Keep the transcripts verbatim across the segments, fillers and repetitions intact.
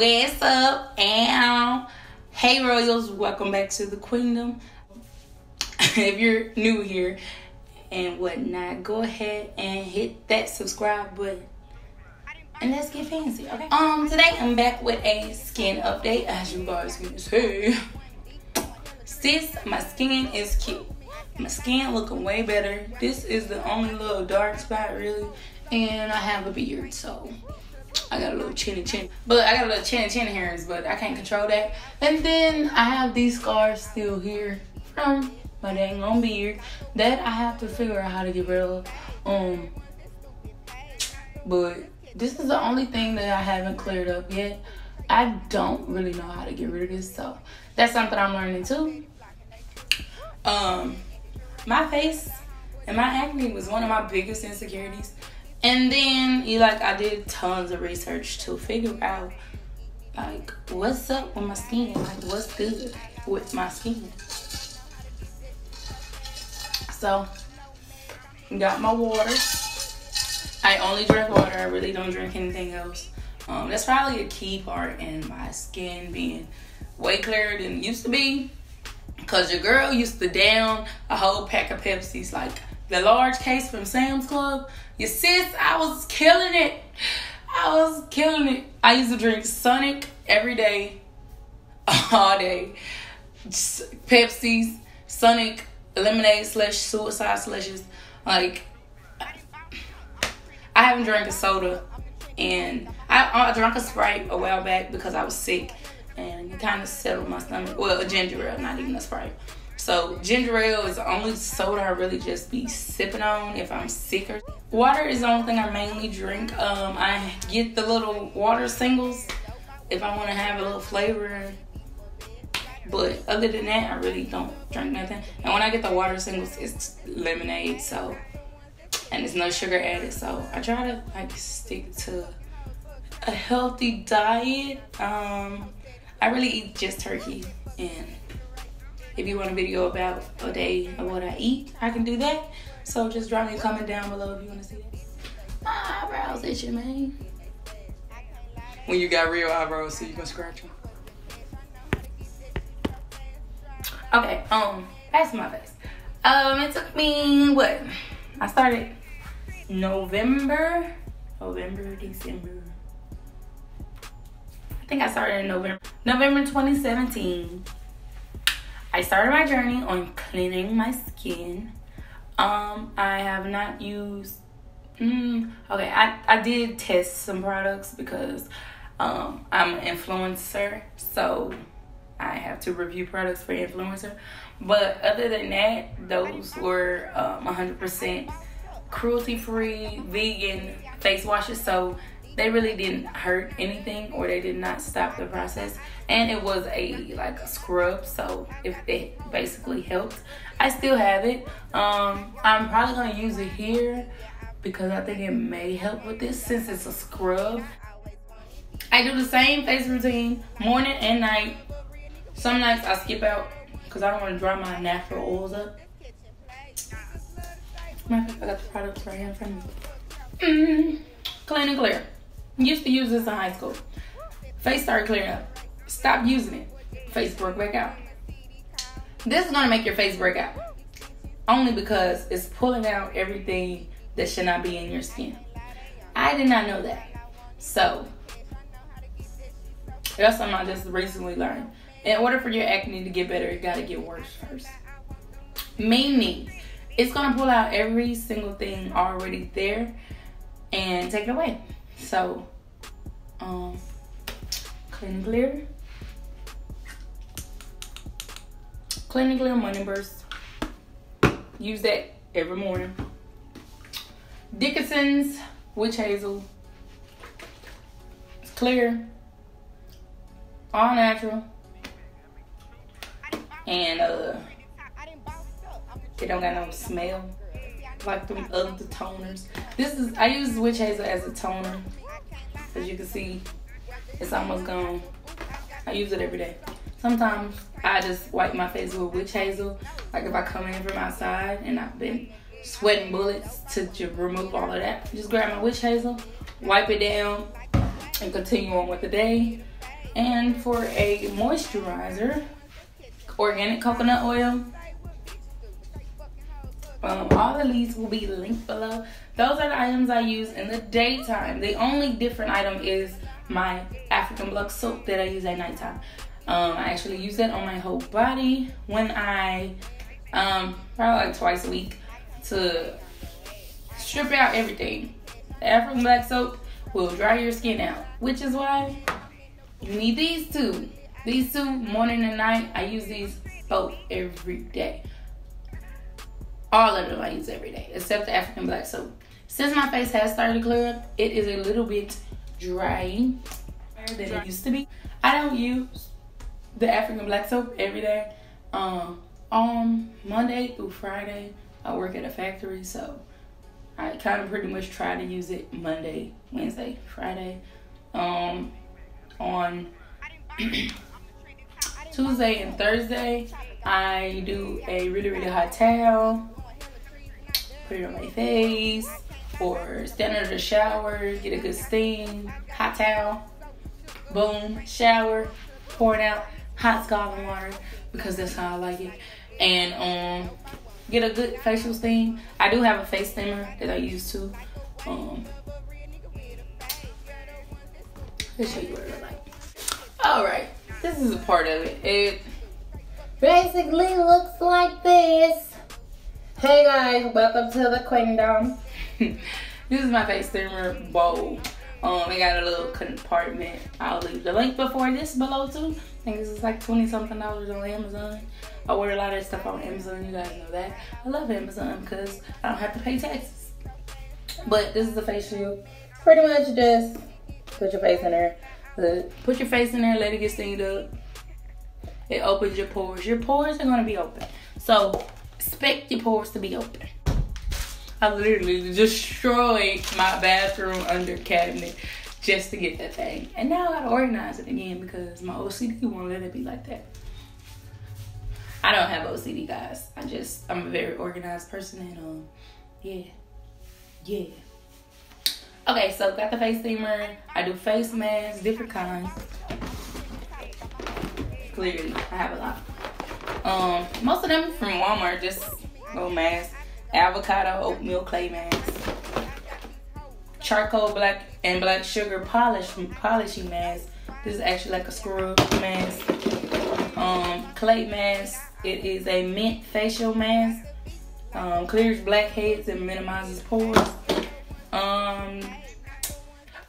What's up? And hey Royals, welcome back to the Queendom. If you're new here and whatnot, go ahead and hit that subscribe button and let's get fancy. Okay, um today I'm back with a skin update. As you guys can see, sis, my skin is cute. My skin looking way better. This is the only little dark spot really, and I have a beard, so I got a little chinny chin, but I got a little chinny chin hairs, but I can't control that. And then I have these scars still here from my dang long beard that I have to figure out how to get rid of. Um, but this is the only thing that I haven't cleared up yet. I don't really know how to get rid of this, so that's something I'm learning too. Um, my face and my acne was one of my biggest insecurities. And then, you like, I did tons of research to figure out, like, what's up with my skin? Like, what's good with my skin? So, got my water. I only drink water. I really don't drink anything else. Um, that's probably a key part in my skin being way clearer than it used to be. Because your girl used to down a whole pack of Pepsis, like the large case from Sam's Club. Your sis, I was killing it. I was killing it. I used to drink Sonic every day, all day. Just Pepsis, Sonic, lemonade slash suicide slushes. Like, I haven't drank a soda, and I, I drank a Sprite a while back because I was sick, and it kind of settled my stomach. Well, a ginger ale, not even a Sprite. So ginger ale is the only soda I really just be sipping on if I'm sick. Or water is the only thing I mainly drink. Um, I get the little water singles if I want to have a little flavor. But other than that, I really don't drink nothing. And when I get the water singles, it's lemonade. So, and there's no sugar added. So I try to like stick to a healthy diet. Um, I really eat just turkey. And if you want a video about a day of what I eat, I can do that. So just drop me a comment down below if you want to see that. My eyebrows itching, man. When you got real eyebrows, so you can scratch them. Okay, um, that's my face. Um, it took me, what? I started November, November, December. I think I started in November. November twenty seventeen. I started my journey on cleaning my skin. Um, I have not used, mm, okay, I, I did test some products because um, I'm an influencer. So I have to review products for influencer. But other than that, those were um, one hundred percent cruelty-free vegan face washes. So they really didn't hurt anything, or they did not stop the process, and it was a like a scrub, so if it basically helped. I still have it. um I'm probably gonna use it here because I think it may help with this since it's a scrub. I do the same face routine morning and night. Some nights I skip out because I don't want to dry my natural oils up. I got the products right here in front of me. Mm, Clean and Clear. Used to use this in high school. Face started clearing up. Stop using it. Face broke back out. This is gonna make your face break out. Only because it's pulling out everything that should not be in your skin. I did not know that. So that's something I just recently learned. In order for your acne to get better, it gotta get worse first. Meaning, it's gonna pull out every single thing already there and take it away. So, um, Clean and Clear. Clean and Clear Morning Burst. Use that every morning. Dickinson's Witch Hazel. It's clear. All natural. And, uh, it don't got no smell like them other toners. This is, I use Witch Hazel as a toner. As you can see, it's almost gone. I use it every day. Sometimes I just wipe my face with Witch Hazel. Like if I come in from outside and I've been sweating bullets, to just remove all of that, just grab my Witch Hazel, wipe it down, and continue on with the day. And for a moisturizer, organic coconut oil. Um, all the leads will be linked below. Those are the items I use in the daytime. The only different item is my African Black Soap that I use at nighttime. Um, I actually use that on my whole body when I, um, probably like twice a week, to strip out everything. The African Black Soap will dry your skin out, which is why you need these two. These two, morning and night, I use these both every day. All of them I use every day, except the African Black Soap. Since my face has started to clear up, it is a little bit dry than it used to be. I don't use the African Black Soap every day. Um, on Monday through Friday, I work at a factory, so I kind of pretty much try to use it Monday, Wednesday, Friday. Um, on Tuesday and Thursday, I do a really, really hot towel. Put it on my face, or stand under the shower, get a good steam, hot towel, boom, shower, pour it out, hot scalding water, because that's how I like it, and um, get a good facial steam. I do have a face steamer that I use too. Um, let's show you what it looks like. All right, this is a part of it. It basically looks like this. Hey guys, welcome to the Queendom. This is my face steamer bowl. Um, it got a little compartment. I'll leave the link before this below too. I think this is like twenty something dollars on Amazon. I order a lot of stuff on Amazon, you guys know that. I love Amazon because I don't have to pay taxes. But this is a face shield. Pretty much just put your face in there. Put your face in there, let it get steamed up. It opens your pores. Your pores are gonna be open. So, expect your pores to be open. I literally destroyed my bathroom under cabinet just to get that thing. And now I gotta organize it again because my O C D won't let it be like that. I don't have O C D, guys. I just, I'm a very organized person, and um, yeah, yeah. Okay, so got the face steamer. I do face masks, different kinds. Clearly, I have a lot. Um, most of them from Walmart, just little masks. Avocado oatmeal clay mask, charcoal black and black sugar polish polishing mask. This is actually like a scrub mask. Um, clay mask. It is a mint facial mask. Um, clears blackheads and minimizes pores. Um,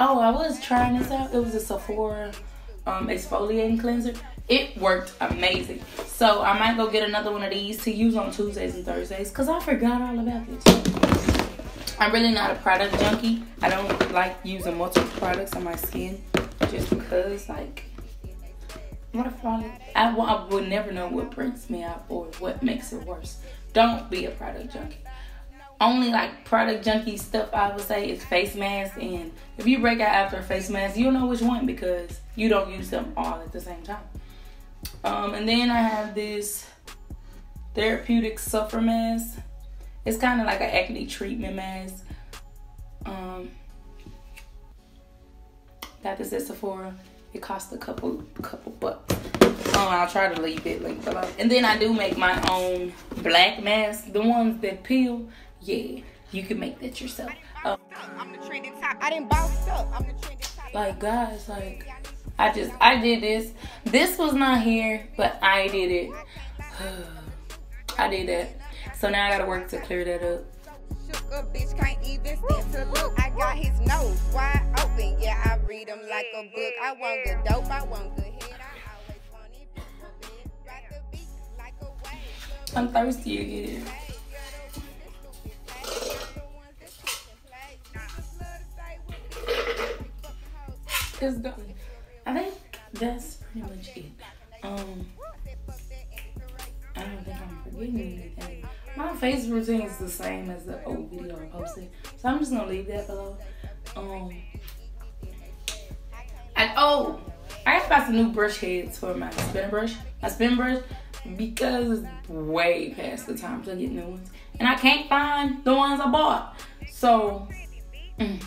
oh, I was trying this out. It was a Sephora um, exfoliating cleanser. It worked amazing. So I might go get another one of these to use on Tuesdays and Thursdays because I forgot all about it. I'm really not a product junkie. I don't like using multiple products on my skin just because, like, what if I, I, I would never know what brings me out or what makes it worse. Don't be a product junkie. Only like product junkie stuff I would say is face masks, and if you break out after a face mask, you'll know which one because you don't use them all at the same time. Um, and then I have this therapeutic suffer mask. It's kind of like an acne treatment mask. Um, got this at Sephora. It cost a couple couple bucks. Um, I'll try to leave it linked below. And then I do make my own black mask, the ones that peel. Yeah, you can make that yourself. Um, like guys, like. I just, I did this. This was not here, but I did it. I did that. So now I gotta work to clear that up. Sugar bitch can't even stand to look. I got his nose wide open. Yeah, I read him like a book. I want good dope, I want good head. I always want it. Rock the beat like a wave. I'm thirsty again. It's gone. I think that's pretty much it. Um, I don't think I'm forgetting anything. My face routine is the same as the old video I posted, so I'm just gonna leave that below. Um, I, oh, I got some new brush heads for my spin brush. My spin brush, because it's way past the time to get new ones, and I can't find the ones I bought. So, mm,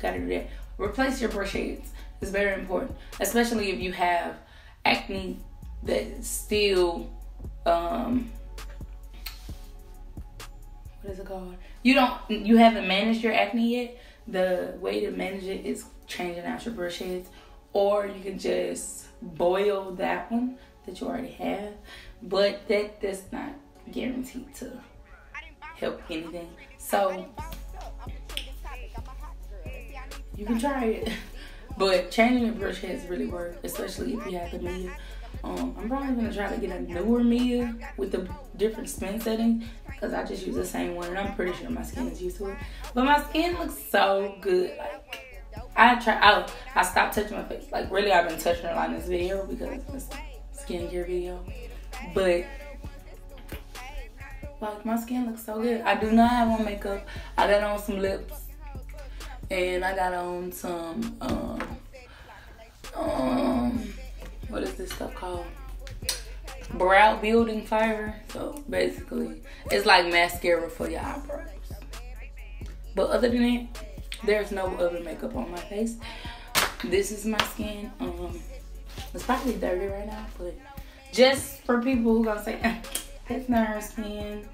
gotta do that. Replace your brush heads. It's very important, especially if you have acne that's still, um, what is it called? You don't, you haven't managed your acne yet. The way to manage it is changing out your brush heads, or you can just boil that one that you already have. But that does not guarantee to help anything. So you can try it. But changing your brush heads really work, especially if you have the Mia. Um, I'm probably gonna try to get a newer Mia with a different spin setting, because I just use the same one and I'm pretty sure my skin is used to it. But my skin looks so good. Like, I try out, I, I stopped touching my face. Like, really, I've been touching a lot in this video because it's a skincare video. But like, my skin looks so good. I do not have on makeup. I got on some lips. And I got on some, um, um, what is this stuff called? Brow building fire. So basically, it's like mascara for your eyebrows. But other than it, there's no other makeup on my face. This is my skin. Um, it's probably dirty right now, but just for people who gonna say, that's not her skin,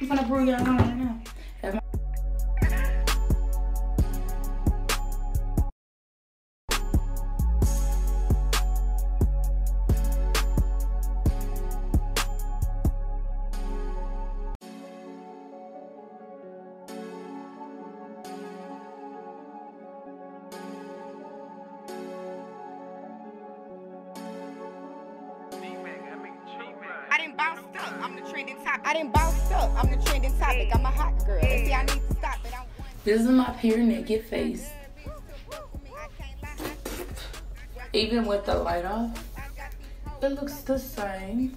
I'm gonna prove y'all wrong right now. I'm the trending topic. I didn't bounce up. I'm the trending topic. I'm a hot girl. See, I need to stop it. This is my pure naked face. Even with the light off, it looks the same.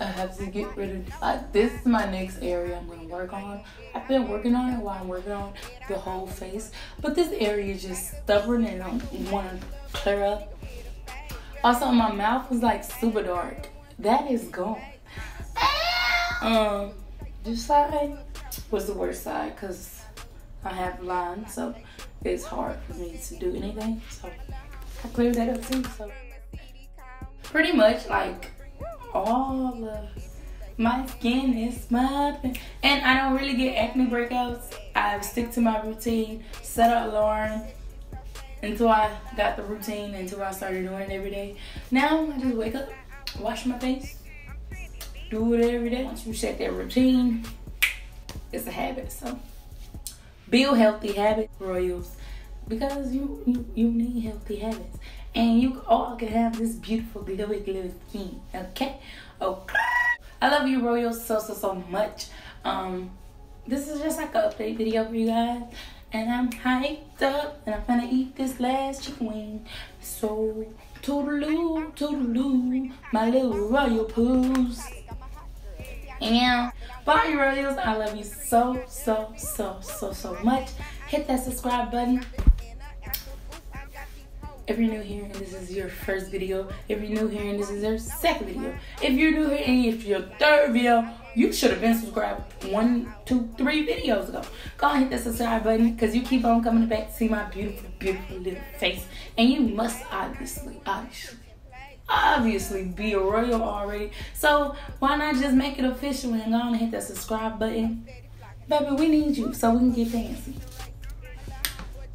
I have to get rid of uh, this is my next area I'm gonna work on. I've been working on it while I'm working on the whole face, but this area is just stubborn and I don't want to clear up. Also, my mouth was like super dark. That is gone. Um, this side was the worst side because I have lines, so it's hard for me to do anything. So I cleared that up too. So pretty much like all of my skin is smooth, and I don't really get acne breakouts. I stick to my routine, set an alarm until I got the routine, until I started doing it every day. Now I just wake up, wash my face. Do it every day. Once you set that routine, it's a habit. So build healthy habits, royals, because you, you you need healthy habits, and you all can have this beautiful glowy glowy skin. Okay, okay. I love you, royals, so so so much. Um, this is just like an update video for you guys, and I'm hyped up, and I'm gonna eat this last chicken wing. So toodaloo, toodaloo, my little royal poos. And bye, you royals. I love you so, so, so, so, so much. Hit that subscribe button. If you're new here and this is your first video, if you're new here and this is your second video, if you're new here and if your third video, you should have been subscribed one, two, three videos ago. Go and hit that subscribe button because you keep on coming back to see my beautiful, beautiful little face. And you must obviously, obviously. obviously be a royal already, so why not just make it official and go on and hit that subscribe button, baby. We need you so we can get fancy,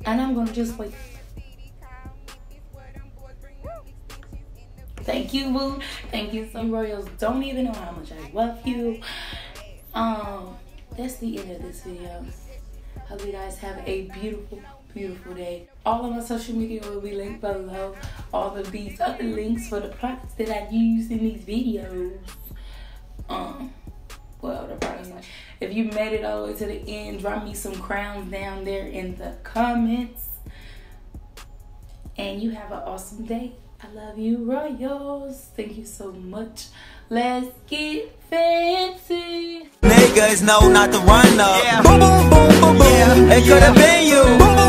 and I'm gonna just wait. Thank you, boo. Thank you. Some royals don't even know how much I love you. Um that's the end of this video. Hope you guys have a beautiful beautiful day. All of my social media will be linked below. All of these other links for the products that I use in these videos. Um, well, the products. Like, if you made it all the way to the end, drop me some crowns down there in the comments. And you have an awesome day. I love you, royals. Thank you so much. Let's get fancy. Niggas know not to run up. Yeah. Boom, boom, boom, boom, boom. Yeah. It could have been you. Boom, boom.